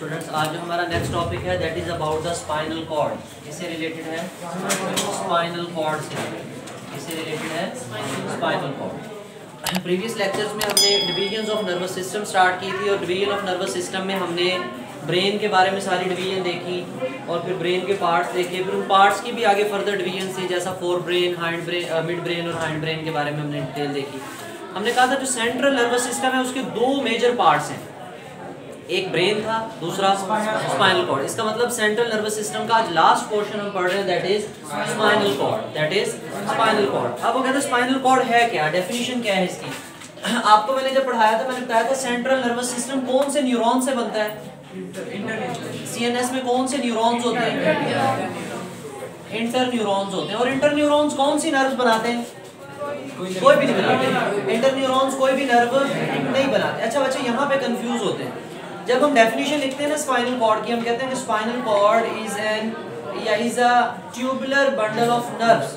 Students, आज जो हमारा नेक्स्ट टॉपिक है that is about the spinal cord. इससे रिलेटेड है स्पाइनल कॉर्ड से स्पाइनल कॉर्ड। प्रीवियस लेक्चर्स में हमने division of nervous system start की थी और डिवीजन ऑफ नर्वस सिस्टम में हमने ब्रेन के बारे में सारी डिवीजन देखी और फिर ब्रेन के पार्ट्स देखे, फिर उन पार्ट्स की भी आगे फर्दर डिवीजन से जैसा fore brain, hind brain, mid brain और हाइंड ब्रेन के बारे में हमने डिटेल देखी। हमने कहा था जो सेंट्रल नर्वस सिस्टम है उसके दो मेजर पार्ट्स हैं, एक ब्रेन था, दूसरा स्पाइनल कॉर्ड। इसका मतलब सेंट्रल नर्वस सिस्टम का आज लास्ट पोर्शन हम पढ़ रहे हैं दैट इज स्पाइनल कॉर्ड अब वो कहते हैं स्पाइनल कॉर्ड है क्या, डेफिनेशन क्या है इसकी। आपको मैंने जब पढ़ाया था मैंने बताया था सेंट्रल नर्वस सिस्टम कौन से न्यूरॉन से बनता है, सीएनएस में कौन से न्यूरॉन्स होते हैं, इंटर न्यूरॉन्स होते हैं। और इंटर न्यूरॉन्स कौन सी नर्व्स बनाते हैं, कोई भी नहीं बनाते। इंटर न्यूरॉन्स कोई भी नर्व नहीं बनाते। अच्छा बच्चे यहाँ पे कंफ्यूज होते हैं, जब हम डेफिनेशन लिखते हैं ना स्पाइनल कॉर्ड की, हम कहते हैं कि spinal cord is a tubular bundle of nerves.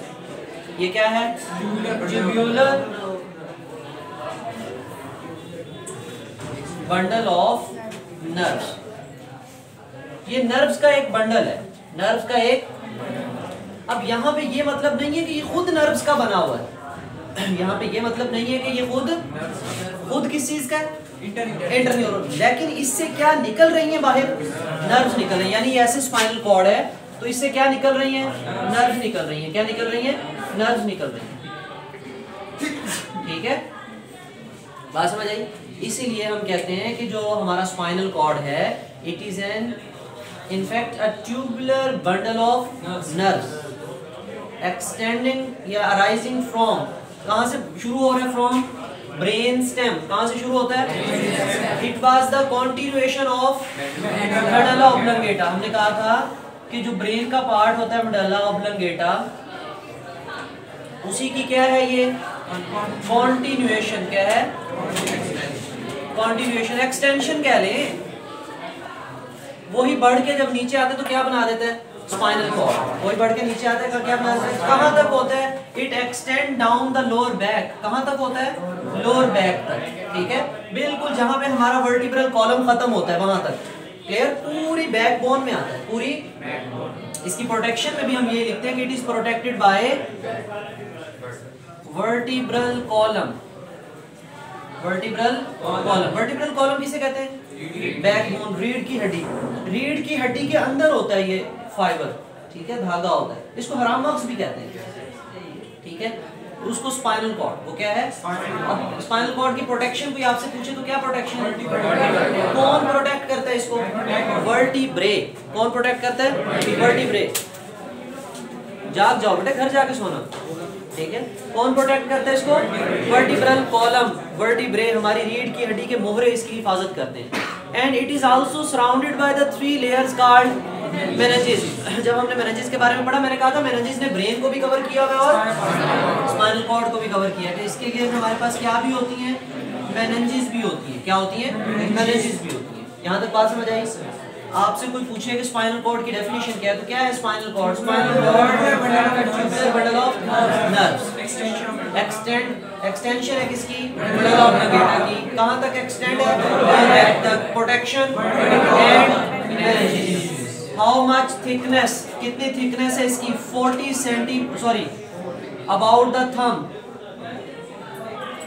ये क्या है, ट्यूबुलर बंडल ऑफ नर्व्स। ये नर्व्स का एक बंडल है, नर्व्स का एक। अब यहाँ पे ये मतलब नहीं है कि ये खुद नर्व्स का बना हुआ है, यहाँ पे ये मतलब नहीं है कि ये खुद किस चीज का है, इंटर न्यूरॉन। लेकिन इससे क्या निकल रही है बाहर, नर्व्स निकल रही है। यानी ऐसे स्पाइनल कॉर्ड है तो इससे क्या निकल रही है, नर्व्स निकल रही है। क्या निकल रही है, नर्व्स निकल रही है। ठीक है, बात समझ आई। इसीलिए हम कहते हैं कि जो हमारा स्पाइनल कॉर्ड है it is an in fact a tubular bundle of nerves extending या अराइजिंग फ्रॉम, कहाँ से शुरू हो रहा है, फ्रॉम ब्रेन स्टेम। कहाँ से शुरू होता है, it was the continuation of medulla oblongata. हमने कहा था कि जो ब्रेन का पार्ट होता है मेडुला ऑब्लोंगेटा, उसी की क्या है ये, कॉन्टिन्यूएशन। क्या है कॉन्टिन्यूएशन, एक्सटेंशन कह लें। वही बढ़ के जब नीचे आते तो क्या बना देता है, स्पाइनल कॉर्ड। वही बढ़ के नीचे आता है क्या बना देता है, कहाँ तक होता है, it extend down the lower back. कहाँ तक होता है, लोअर बैक तक। ठीक है, बिल्कुल जहाँ पे हमारा वर्टिब्रल कॉलम खत्म होता है वहां तक। क्लियर, पूरी बैकबोन में आता है, पूरी इसकी प्रोटेक्शन में भी हम ये लिखते हैं कि it is protected by vertebral column. Vertebral column किसे कहते हैं, बैकबोन, रीढ़ की हड्डी। रीढ़ की हड्डी के अंदर होता है ये फाइबर, ठीक है, धागा होता है। इसको हराम मांस भी कहते हैं, ठीक है, उसको स्पाइनल कॉर्ड। वो क्या है, स्पाइनल कॉर्ड की प्रोटेक्शन। कोई आपसे पूछे तो क्या प्रोटेक्शन, कौन प्रोटेक्ट करता है इसको, वर्टिब्रे। कौन प्रोटेक्ट करता है, वर्टिब्रे। जाग जाओ बेटा, घर जाके सोना, ठीक है। कौन प्रोटेक्ट करता है इसको, वर्टिब्रल कॉलम, वर्टिब्रे, हमारी रीढ़ की हड्डी के मोहरे इसकी हिफाजत करते हैं। And it is also surrounded by the three layers called meninges. जब हमने मेनिंजेस के बारे में पढ़ा मैंने कहा था मेनिंजेस ने ब्रेन को भी कवर किया हुआ और स्पाइनल कॉर्ड को भी कवर किया है। इसके लिए हमारे पास क्या भी होती है, मेनिंजेस भी होती है। क्या होती है, मेनिंजेस भी होती है। यहाँ तक बात समझ आई। आपसे कोई पूछे कि स्पाइनल कॉर्ड की डेफिनेशन क्या है तो क्या है, spinal cord, bundle of nerves, extension है किसकी, बंडल ऑफ ऑब्लोंगेटा की। कहां तक एक्सटेंड है, तक protection and how much thickness, कितनी थिकनेस है इसकी, 40 centi, sorry about the thumb.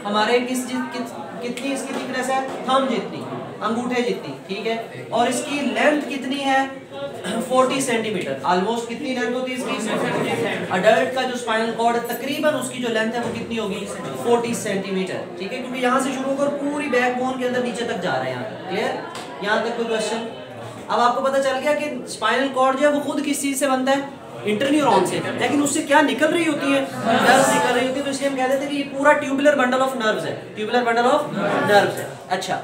हमारे कितनी इसकी थिकनेस है, थंब जितनी, अंगूठे जितनी, ठीक है। और इसकी लेंथ कितनी है, 40 सेंटीमीटर ऑलमोस्ट। कितनी लेंथ होती है इसकी, अडल्ट का जो स्पाइनल कॉर्ड है तकरीबन उसकी जो लेंथ है वो कितनी होगी, 40 सेंटीमीटर, ठीक है, क्योंकि यहाँ से शुरू होकर पूरी बैकबोन के अंदर नीचे तक जा रहा है। यहाँ तक क्लियर, यहाँ तक कोई क्वेश्चन। अब आपको पता चल गया कि स्पाइनल कॉर्ड जो है वो खुद किस चीज से बनता है, इंटर न्यूरॉन से, लेकिन उससे क्या निकल रही होती है, नर्व्स निकल रही होती है। तो इसलिए हम कहते थे कि ये पूरा ट्यूबुलर बंडल ऑफ नर्व्स है, ट्यूबुलर बंडल ऑफ नर्व्स है। अच्छा,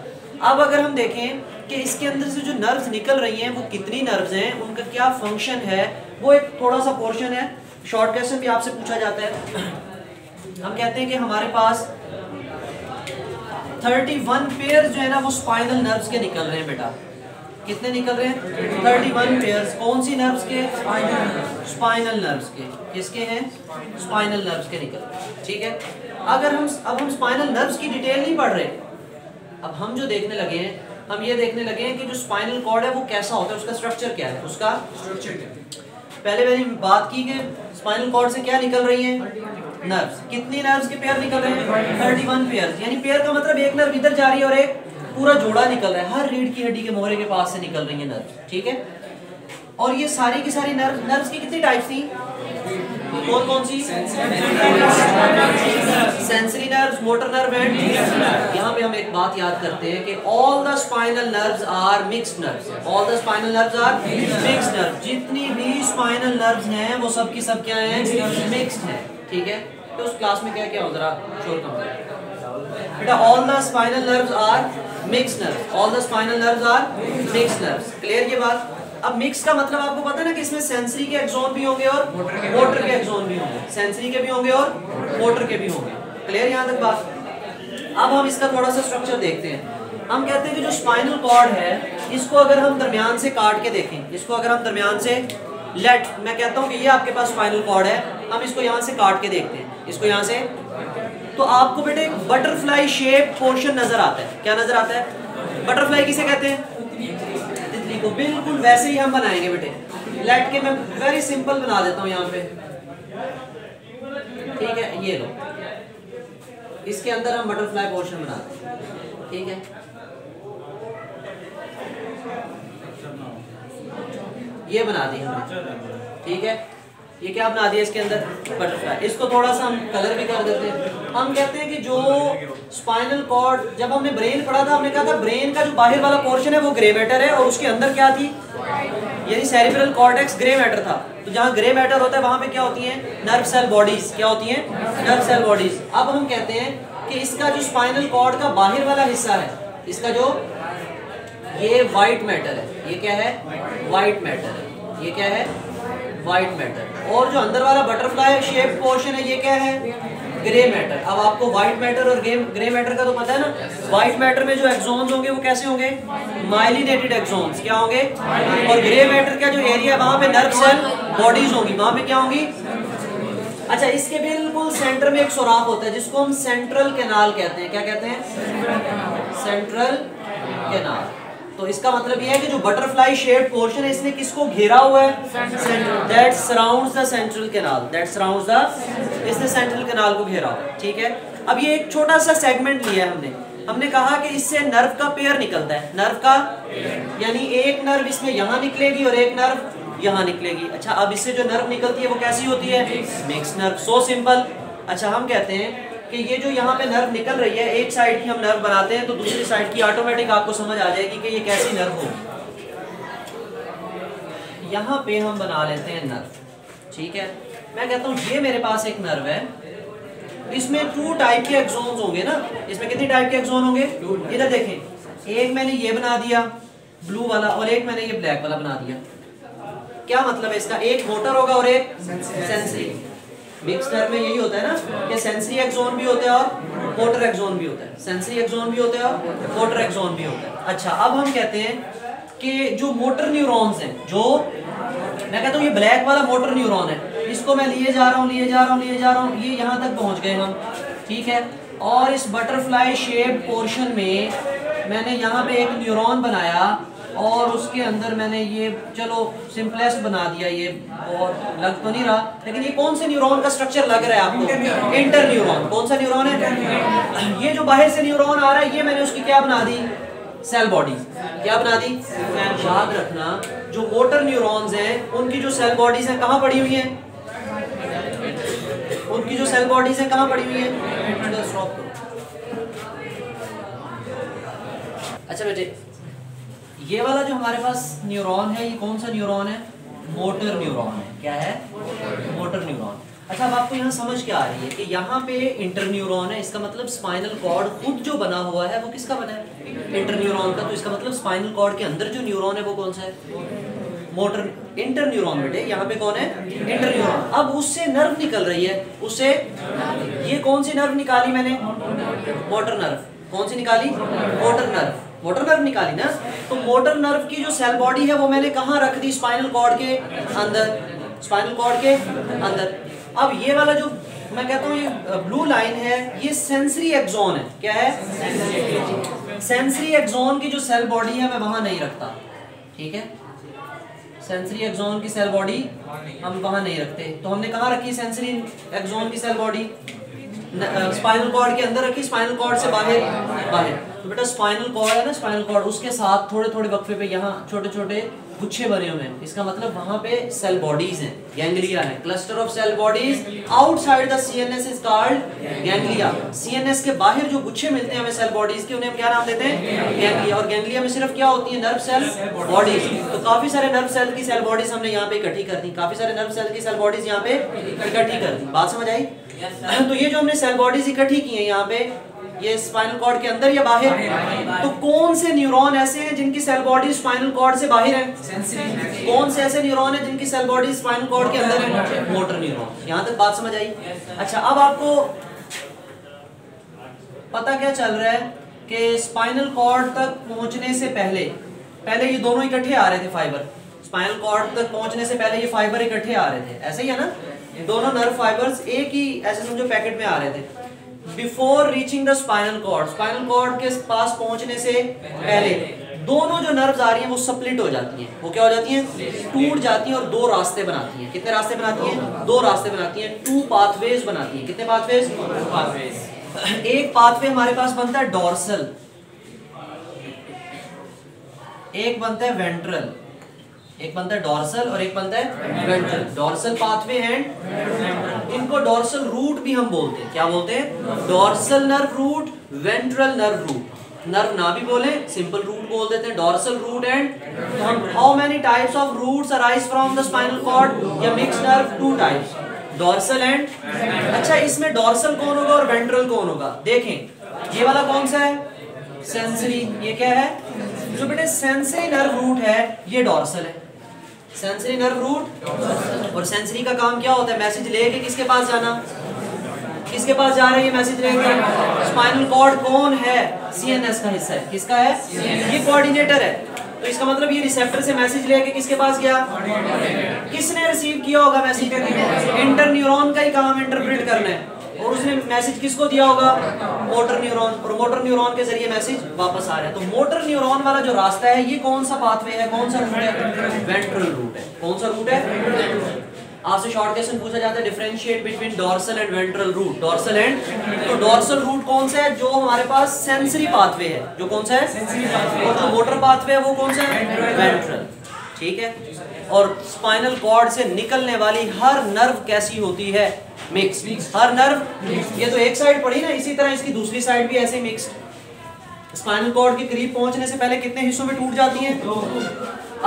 अब अगर हम देखें कि इसके अंदर से जो नर्व्स निकल रही हैं वो कितनी नर्व्स हैं, उनका क्या फंक्शन है, वो एक थोड़ा सा पोर्शन है। शॉर्ट क्वेश्चन भी आपसे पूछा जाता है। हम कहते हैं कि हमारे पास 31 पेयर जो है ना वो स्पाइनल नर्व्स के निकल रहे हैं। बेटा कितने निकल रहे हैं, 31 पेयर्स। कौन सी नर्व्स के, स्पाइनल नर्व्स के। किसके हैं, स्पाइनल नर्व्स के निकल रहे, ठीक है। अगर हम स्पाइनल नर्व्स की डिटेल नहीं पढ़ रहे, अब हम जो देखने लगे हैं हम ये देखने लगे हैं कि जो स्पाइनल कॉर्ड है वो कैसा होता है, उसका स्ट्रक्चर क्या है, उसका स्ट्रक्चर क्या है। पहले मैंने बात की कि स्पाइनल कॉर्ड से क्या निकल रही है, नर्व्स। कितनी नर्व्स के पेयर निकल रहे हैं? 31 पेयर। यानी पेयर का मतलब एक नर्व इधर जा रही है और एक पूरा जोड़ा निकल रहा है। हर रीढ़ की हड्डी के मोहरे के पास से निकल रही है नर्व, ठीक है। और ये सारी की सारी नर्व्स की कितनी टाइप्स थी, कौन कौन सी? Sensory nerves, motor nerve and. यहाँ पे हम एक बात याद करते हैं कि all the spinal nerves are mixed nerves. All the spinal nerves are mixed nerves. जितनी भी स्पाइनल नर्व्स हैं वो सब की सब क्या हैं? मिक्स्ड हैं, ठीक है। तो उस क्लास में क्या क्या हो, जरा शोर कम करें बेटा। All the spinal nerves are mixed nerves. All the spinal nerves are mixed nerves. Clear ये बात? अब मिक्स का मतलब आपको पता है ना कि इसमें सेंसरी के एक्सोन भी होंगे और मोटर के एक्सोन भी होंगे, सेंसरी के भी होंगे और मोटर के भी होंगे। क्लियर यहाँ तक बात? अब हम इसका थोड़ा सा स्ट्रक्चर देखते हैं। हम कहते हैं कि जो स्पाइनल कॉर्ड है इसको अगर हम दरमियान से काट के देखें, इसको अगर हम दरमियान से लेट, मैं कहता हूँ कि ये आपके पास स्पाइनल कॉर्ड है, हम इसको यहाँ से काट के देखते हैं, इसको यहाँ से, तो आपको बेटे एक बटरफ्लाई शेप पोर्शन नजर आता है। क्या नजर आता है? बटरफ्लाई किसे कहते हैं? तो बिल्कुल वैसे ही हम बनाएंगे बेटे। लेट के मैं वेरी सिंपल बना देता हूं यहाँ पे, ठीक है। ये लो, इसके अंदर हम बटरफ्लाई पोर्शन बनाते हैं, ठीक है। ये बना दिया हमने, ठीक है। ये क्या बना दिया इसके अंदर? बटरफ्लाई। इसको थोड़ा सा हम कलर भी कर देते हैं। हम कहते हैं कि जो स्पाइनल कॉर्ड, जब हमने ब्रेन पढ़ा था हमने कहा था ब्रेन का जो बाहर वाला पोर्शन है वो ग्रे मैटर है और उसके अंदर क्या थी, यानी सेरिब्रल कॉर्टेक्स ग्रे मैटर था। तो जहाँ ग्रे मैटर होता है वहाँ पे क्या होती है? Nerve cell bodies. क्या होती है? Nerve cell bodies. अब हम कहते हैं कि इसका जो स्पाइनल कॉर्ड का बाहर वाला हिस्सा है, इसका जो ये वाइट मैटर है, ये क्या है? वाइट मैटर है। ये क्या है? White matter. और जो अंदर वाला बटरफ्लाई शेप पोर्शन है ये क्या है? Grey matter. अब आपको व्हाइट मैटर और ग्रे मैटर का तो पता है ना। व्हाइट मैटर में जो एक्सॉन्स होंगे वो कैसे होंगे? Myelinated axons. क्या होंगे? और ग्रे मैटर का जो एरिया वहाँ पे नर्व सेल बॉडीज होंगी, वहाँ पे क्या होंगी? अच्छा, इसके बिल्कुल सेंटर में एक सुराख होता है जिसको हम सेंट्रल कैनाल कहते हैं। क्या कहते हैं? Central canal. तो इसका मतलब यह है कि जो बटरफ्लाई शेप पोर्शन है इसने किसको घेरा हुआ है? That surrounds the central canal. That surrounds the, इसने सेंट्रल कैनाल को घेरा हुआ है, ठीक है। अब ये एक छोटा सा सेगमेंट लिया है हमने कहा कि इससे नर्व का पेयर निकलता है। नर्व का, यानी एक नर्व इसमें यहाँ निकलेगी और एक नर्व यहाँ निकलेगी। अच्छा, अब इससे जो नर्व निकलती है वो कैसी होती है? Mix nerve. So simple. अच्छा, हम कहते हैं कि ये जो यहाँ पे नर्व निकल रही है, एक साइड की हम नर्व बनाते हैं तो दूसरी साइड की ऑटोमेटिक आपको समझ आ जाएगी कि ये कैसी नर्व होगी। यहाँ पे हम बना लेते हैं नर्व, ठीक है। मैं कहता हूँ ये मेरे पास एक नर्व है, इसमें 2 टाइप के एक्सोन्स होंगे ना। इसमें कितने टाइप के एक्सोन होंगे? इधर देखें, एक मैंने ये बना दिया ब्लू वाला और एक मैंने ये ब्लैक वाला बना दिया। क्या मतलब है इसका? एक मोटर होगा और एक सेंसरी। मिक्स नर्व में यही होता है ना कि सेंसरी एक्सोन भी होता है और मोटर एक्सोन भी होता है, सेंसरी एक्सोन भी होता है और मोटर एक्सोन भी होता है। अच्छा, अब हम कहते हैं कि जो मोटर न्यूरॉन्स हैं, जो मैं कहता हूँ ये ब्लैक वाला मोटर न्यूरॉन है, इसको मैं लिए जा रहा हूँ, ये यहाँ तक पहुँच गए हम, ठीक है। और इस बटरफ्लाई शेप पोर्शन में मैंने यहाँ पे एक न्यूरॉन बनाया और उसके अंदर मैंने ये, चलो सिंपलेस्ट बना दिया ये, और लग तो नहीं रहा, लेकिन ये कौन से न्यूरॉन का स्ट्रक्चर लग रहा है आपको? Inter neuron. कौन सा न्यूरॉन है? ये जो बाहर से न्यूरॉन आ रहा है ये मैंने उसकी क्या बना दी? Cell body. क्या बना दी? याद रखना जो मोटर न्यूरॉन्स हैं उनकी जो सेल बॉडीज हैं कहाँ पड़ी हुई हैं? उनकी जो सेल बॉडीज हैं कहाँ पड़ी हुई हैं? अच्छा बेटे, ये वाला जो हमारे पास न्यूरॉन है ये कौन सा न्यूरॉन है? मोटर न्यूरॉन है। क्या है? Motor neuron. अच्छा, अब आपको यहाँ समझ क्या आ रही है कि यहाँ पे इंटर न्यूरॉन है, इसका मतलब स्पाइनल कॉर्ड खुद जो बना हुआ है वो किसका बना है? इंटर न्यूरॉन का। तो इसका मतलब स्पाइनल कॉर्ड के अंदर जो न्यूरॉन है वो कौन सा है? मोटर। इंटर न्यूरॉन बेटे, यहाँ पे कौन है? Inter neuron. अब उससे नर्व निकल रही है, उससे ये कौन सी नर्व निकाली मैंने? Motor nerve. कौन सी निकाली? Motor nerve. मोटर नर्व निकाली ना, तो मोटर नर्व की जो सेल बॉडी है वो मैंने कहाँ रख दी? स्पाइनल कॉर्ड के अंदर, स्पाइनल कॉर्ड के अंदर। अब ये वाला जो मैं कहता हूँ ये ब्लू लाइन है ये सेंसरी एक्सोन है। क्या है? सेंसरी एक्सॉन की जो सेल बॉडी है मैं वहां नहीं रखता, ठीक है, सेंसरी एक्सॉन की सेल बॉडी हम वहां नहीं रखते। तो हमने कहाँ रखी सेंसरी एक्सॉन की सेल बॉडी? स्पाइनल कॉर्ड के अंदर रखी, स्पाइनल कॉर्ड से बाहर। तो बेटा स्पाइनल कॉर्ड है ना, स्पाइनल कॉर्ड उसके साथ थोड़े थोड़े वक्फे पे यहाँ छोटे छोटे गुच्छे बने हुए हैं, इसका मतलब वहाँ पे सेल बॉडीज हैं, गैंग्लिया है, cluster of cell bodies outside the CNS is called ganglia. CNS के बाहर जो गुच्छे मिलते हैं हमें सेल बॉडीज के, उन्हें हम क्या नाम देते हैं? गैंग्लिया। और गैंग्लिया में सिर्फ क्या होती है? Nerve cell bodies. तो काफी सारे नर्व सेल की सेल बॉडीज हमने यहाँ पे इकट्ठी कर दी, काफी सारे नर्व सेल की सेल बॉडीज यहाँ पे इकट्ठी कर दी, बात समझ आई? तो ये जो हमने सेल बॉडीज इकट्ठी की है यहाँ पे, ये स्पाइनल कॉर्ड के अंदर या बाहर? तो कौन से न्यूरॉन ऐसे हैं जिनकी सेल बॉडी स्पाइनल कॉर्ड से बाहर है? कौन से ऐसे न्यूरॉन हैं जिनकी सेल बॉडी स्पाइनल कॉर्ड के अंदर है? Motor neuron. यहाँ तक बात समझ आई? अच्छा, अब आपको पता क्या चल रहा है कि स्पाइनल कॉर्ड तक पहुंचने से पहले ये दोनों इकट्ठे आ रहे थे फाइबर, स्पाइनल कॉर्ड तक पहुंचने से पहले ये फाइबर इकट्ठे आ रहे थे, ऐसे ही है ना, दोनों नर्व फाइबर्स एक ही ऐसे समझो पैकेट में आ रहे थे। Before reaching the spinal cord, spinal cord के पास पहुंचने से पहले दोनों जो नर्व्स आ रही हैं वो स्प्लिट हो जाती हैं, वो क्या हो जाती हैं? टूट जाती हैं और दो रास्ते बनाती हैं। कितने रास्ते बनाती हैं? दो रास्ते बनाती हैं, टू पाथवेज बनाती हैं। कितने पाथवेज? Two pathways. एक पाथवे हमारे पास बनता है डॉर्सल, एक बनता है वेंट्रल, एक बनता है डॉर्सल और एक बनता है वेंट्रल। डॉर्सल पाथवे एंड इनको डॉर्सल रूट भी हम बोलते हैं, क्या बोलते हैं? Dorsal nerve root, ventral nerve root, nerve ना भी बोले सिंपल रूट बोल देते हैं, डॉर्सल रूट एंड। तो हम how many types of roots arise from the spinal cord या mixed nerve? Two types, dorsal and. अच्छा, इसमें डॉर्सल कौन होगा और वेंट्रल कौन होगा? देखें ये वाला कौन सा है? सेंसरी। ये क्या है? जो बेटे सेंसरी नर्व रूट है ये डॉर्सल है, सेंसरी नर्व रूट। और सेंसरी का काम क्या होता है? मैसेज लेके किसके पास जाना? किसके पास जा रहा है ये मैसेज लेके? स्पाइनल कॉर्ड कौन है? सीएनएस का हिस्सा है। किसका है? ये कोऑर्डिनेटर है। तो इसका मतलब ये रिसेप्टर से मैसेज लेके किसके पास गया? किसने रिसीव किया होगा मैसेज? इंटर न्यूरॉन का ही काम इंटरप्रेट करना है, और उसने मैसेज किसको दिया होगा? Motor neuron. और मोटर न्यूरॉन के जरिए मैसेज वापस आ रहा है। तो मोटर न्यूरॉन वाला जो रास्ता है ये कौन सा पाथवे है? कौन सा रूट है? वेंट्रल रूट है। कौन सा रूट है? आपसे शॉर्ट क्वेश्चन पूछा जाता है, differentiate between dorsal and ventral root, dorsal and. तो डॉर्सल रूट कौन सा है? जो हमारे पास सेंसरी पाथवे है, जो कौन सा है? और जो मोटर पाथवे है वो कौन सा है? वेंट्रल, ठीक है। और स्पाइनल कॉर्ड से निकलने वाली हर नर्व कैसी होती है? मिक्स्ड। हर नर्व, ये तो एक साइड पड़ी ना, इसी तरह इसकी दूसरी साइड भी ऐसे मिक्स्ड। स्पाइनल कॉर्ड के करीब पहुंचने से पहले कितने हिस्सों में टूट जाती हैं?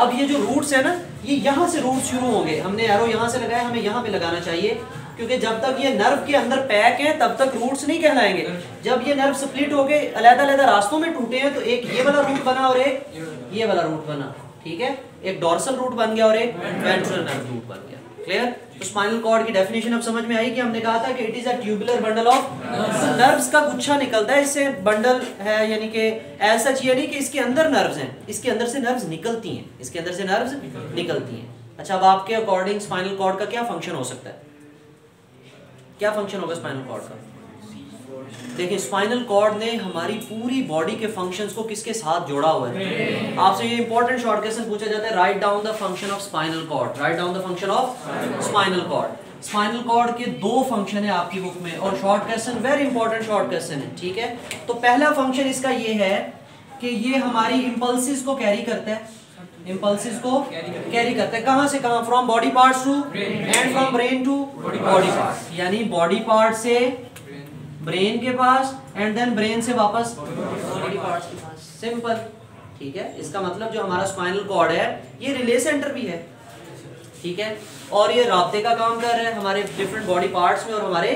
अब ये जो रूट्स है ना, ये यहाँ से रूट शुरू होंगे, हमने एरो यहाँ से लगाया, हमें यहाँ पे लगाना चाहिए, क्योंकि जब तक ये नर्व के अंदर पैक है तब तक रूट्स नहीं कहलाएंगे। जब ये नर्व स्प्लिट होके अलग-अलग रास्तों में टूटे हैं तो एक ये वाला रूट बना और एक ये वाला रूट बना, ठीक है, एक डॉर्सल रूट बन गया और एक वेंट्रल नर्व रूट बन गया। क्लियर? तो स्पाइनल कॉर्ड की डेफिनेशन अब समझ में आई कि हमने कहा था कि it is a tubular bundle of nerves का गुच्छा निकलता है, इससे बंडल है, यानी कि ऐसा चाहिए नहीं कि इसके अंदर नर्व्स हैं, इसके अंदर से नर्व्स निकलती हैं, इसके अंदर से नर्व्स निकलती हैं। अच्छा, अब आपके अकॉर्डिंग स्पाइनल कॉर्ड का क्या फंक्शन हो सकता है? क्या फंक्शन होगा स्पाइनल कॉर्ड का? देखिए, स्पाइनल कॉर्ड ने हमारी पूरी बॉडी के फंक्शंस को किसके साथ जोड़ा हुआ है? आपसे ये इंपॉर्टेंट शॉर्ट क्वेश्चन पूछा जाता है, right down the function of spinal cord, right down the function of spinal cord. Spinal cord के दो फंक्शन है आपकी बुक में, और short question very important short question है, ठीक है। तो पहला फंक्शन इसका ये है कि ये हमारी इंपल्सिस को कैरी करता है, इंपल्सिस को कैरी करता है, कहां से कहां? From body parts to and, from brain to body parts, यानी बॉडी पार्ट से ब्रेन के पास एंड देन ब्रेन से वापस बॉडी पार्ट्स के पास, सिंपल, ठीक है। इसका मतलब जो हमारा स्पाइनल कॉर्ड है ये रिले सेंटर भी है, ठीक है, और ये राब्ते का काम कर रहा है हमारे डिफरेंट बॉडी पार्ट्स में और हमारे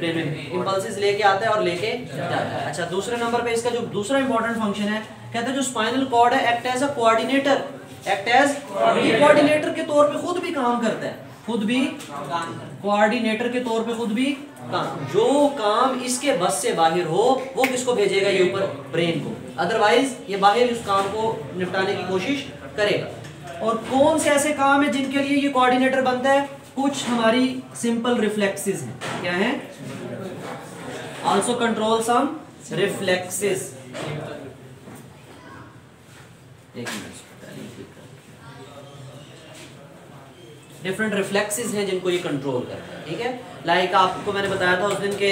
ब्रेन में, इंपल्सिस लेके आता है और लेके जाता है। अच्छा, दूसरे नंबर पे इसका जो दूसरा इंपॉर्टेंट फंक्शन है, कहते हैं जो स्पाइनल कॉर्ड है act as a coordinator, act as coordinator के तौर पे खुद भी काम करता है, खुद भी कोऑर्डिनेटर के तौर पे खुद भी काम, जो काम इसके बस से बाहर हो वो किसको भेजेगा? ये ऊपर ब्रेन को, अदरवाइज ये बाहर उस काम को निपटाने की कोशिश करेगा। और कौन से ऐसे काम है जिनके लिए ये कोऑर्डिनेटर बनता है? कुछ हमारी सिंपल रिफ्लेक्सेस हैं, क्या है? ऑल्सो कंट्रोल सम रिफ्लेक्सेस, एक मिनट, डिफरेंट रिफ्लेक्सेस हैं जिनको ये कंट्रोल करता है। ठीक है, लाइक आपको मैंने बताया था उस दिन के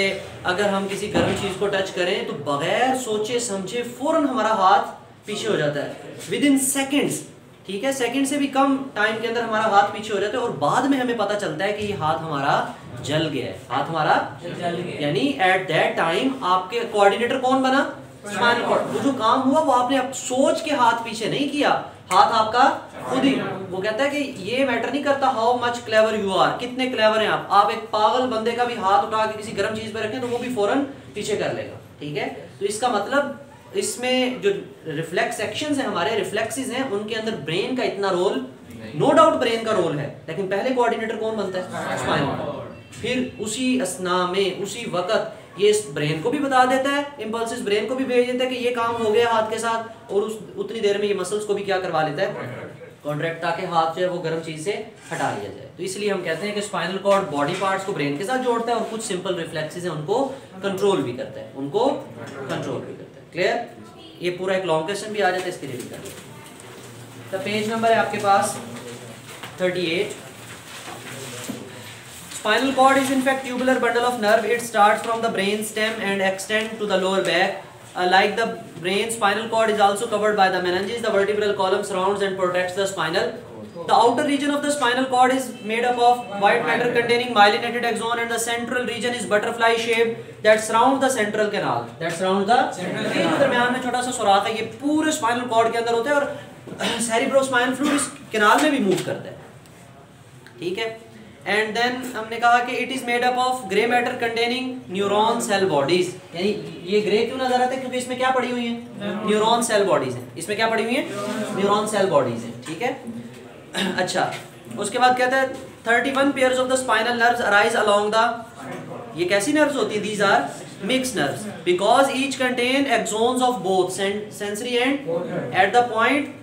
अगर हम किसी गर्म चीज को टच करें तो बगैर सोचे समझे फौरन हमारा हाथ पीछे हो जाता है, विद इन सेकेंड्स। ठीक है, सेकेंड से भी कम टाइम के अंदर हमारा हाथ पीछे हो जाता है और बाद में हमें पता चलता है कि ये हाथ हमारा जल गया है, हाथ हमारा जल गया। यानी एट दैट टाइम आपके कोऑर्डिनेटर कौन बना? Spinal cord. वो जो काम हुआ वो आपने आप सोच के हाथ पीछे नहीं किया, हाथ आपका खुद ही। वो कहता है कि ये मैटर नहीं करता how much clever you are, कितने क्लेवर हैं आप एक पागल बंदे का भी हाथ उठा के किसी गर्म चीज पर रखें तो वो भी फौरन पीछे कर लेगा। ठीक है, तो इसका मतलब इसमें जो रिफ्लेक्स एक्शंस हैं हमारे, रिफ्लेक्सेस हैं, उनके अंदर ब्रेन का इतना रोल, नो डाउट ब्रेन का रोल है, लेकिन पहले कोऑर्डिनेटर कौन बनता है? Spinal cord. फिर उसी असना में उसी वक्त ये ब्रेन को भी बता देता है, इम्पल्सिस ब्रेन को भी भेज देता है कि ये काम हो गया हाथ के साथ, और उस उतनी देर में ये मसल्स को भी क्या करवा लेता है? कॉन्ट्रैक्ट, ताकि हाथ जो है वो गर्म चीज से हटा लिया जाए। तो इसलिए हम कहते हैं कि स्पाइनल कॉर्ड बॉडी पार्ट्स को ब्रेन के साथ जोड़ता है और कुछ सिंपल रिफ्लेक्सेस हैं उनको कंट्रोल भी करता है, उनको कंट्रोल भी करता है। क्लियर? ये पूरा एक लॉन्ग क्वेश्चन भी आ जाता है, इसके लिए भी करते हैं। तो पेज नंबर है आपके पास 38। Spinal cord is in fact tubular bundle of nerve. It starts from the brain stem and extends to the lower back. Like the brain, spinal cord is also covered by the meninges. The vertebral column surrounds and protects the spinal. The outer region of the spinal cord is made up of white matter containing myelinated axon, and the central region is butterfly shaped that surrounds the central canal. That surrounds the central canal. इसके दरम्यान में छोटा सा सुराख है, ये पूरे spinal cord के अंदर होता है और cerebrospinal fluid इस canal में भी move करता है। ठीक है? एंड देन हमने कहा कि it is made up of grey matter containing neuron cell bodies. यानी ये ग्रे क्यों नजर आते हैं? क्योंकि इसमें क्या पड़ी हुई है? न्यूरॉन सेल बॉडीज हैं। इसमें क्या पड़ी हुई है? न्यूरॉन सेल बॉडीज हैं। ठीक है, अच्छा उसके बाद कहते हैं 31 pairs of the spinal nerves arise along the, ये कैसी नर्व्स होती हैं? These are mix nerves because each contain axons of both sensory and at the point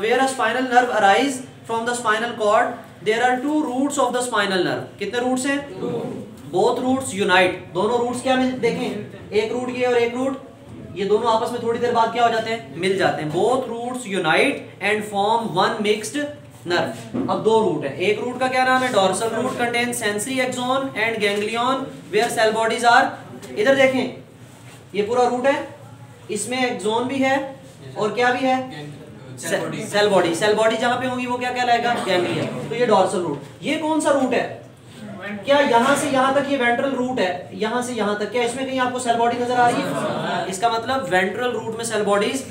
where a spinal nerve arise from the spinal cord there are two roots of the spinal nerve. कितने roots हैं? Both roots unite. दोनों roots क्या देखें, एक root ये और एक root ये, दोनों आपस में थोड़ी देर बाद क्या हो जाते हैं? मिल जाते हैं। Both roots unite and form one mixed nerve. अब दो रूट है, एक रूट का क्या नाम है? Dorsal root. Contain sensory axon and ganglion where cell bodies are. इधर देखें, ये पूरा रूट है, इसमें एक्सोन भी है और क्या भी है? Cell body. सेल बॉडी जहाँ पे होगी वो क्या कहलाएगा? गैंग्लिया। तो ये डॉर्सल रूट। ये कौन सा रूट है? क्या यहाँ से यहाँ तक ये वेंट्रल रूट है, यहाँ से यहाँ तक? क्या इसमें कहीं आपको सेल बॉडी नजर आ रही है? इसका मतलब वेंट्रल रूट में सेल बॉडीज,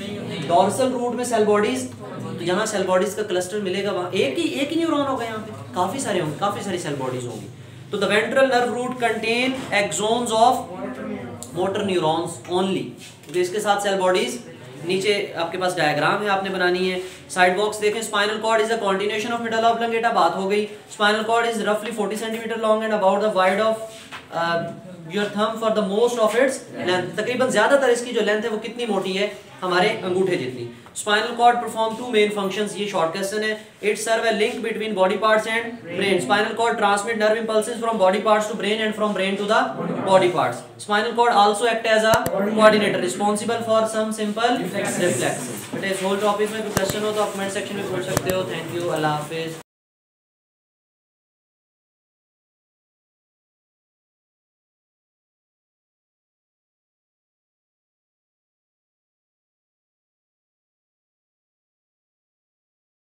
डॉर्सल रूट में सेल बॉडीज। तो यहाँ सेल बॉडीज का क्लस्टर मिलेगा, वहाँ एक ही न्यूरॉन होगा, यहाँ पे काफी सारे होंगे, काफी सारी सेल बॉडीज होंगी। तो the ventral nerve root contain axons of motor neurons only. तो इसके साथ सेल बॉडीज। नीचे आपके पास डायग्राम है, आपने बनानी है। साइड बॉक्स देखें, spinal cord is a continuation of medulla oblongata, बात हो गई। स्पाइनल कॉर्ड इज रफली 40 centimetre long and about the wide of your thumb for the most of its length. तकरीबन ज्यादातर इसकी जो लेंथ है वो कितनी मोटी है? हमारे अंगूठे जितनी। Spinal cord perform two main functions, ये शॉर्ट क्वेश्चन है। It serve a link between body parts and brain. Spinal cord transmit nerve impulses from body parts to brain and from brain to the body parts. Spinal cord also act as a coordinator responsible for some simple reflexes. बेटा इस whole topic में कोई question हो तो आप comment section में पूछ सकते हो। थैंक यू, अल्लाह हाफिज।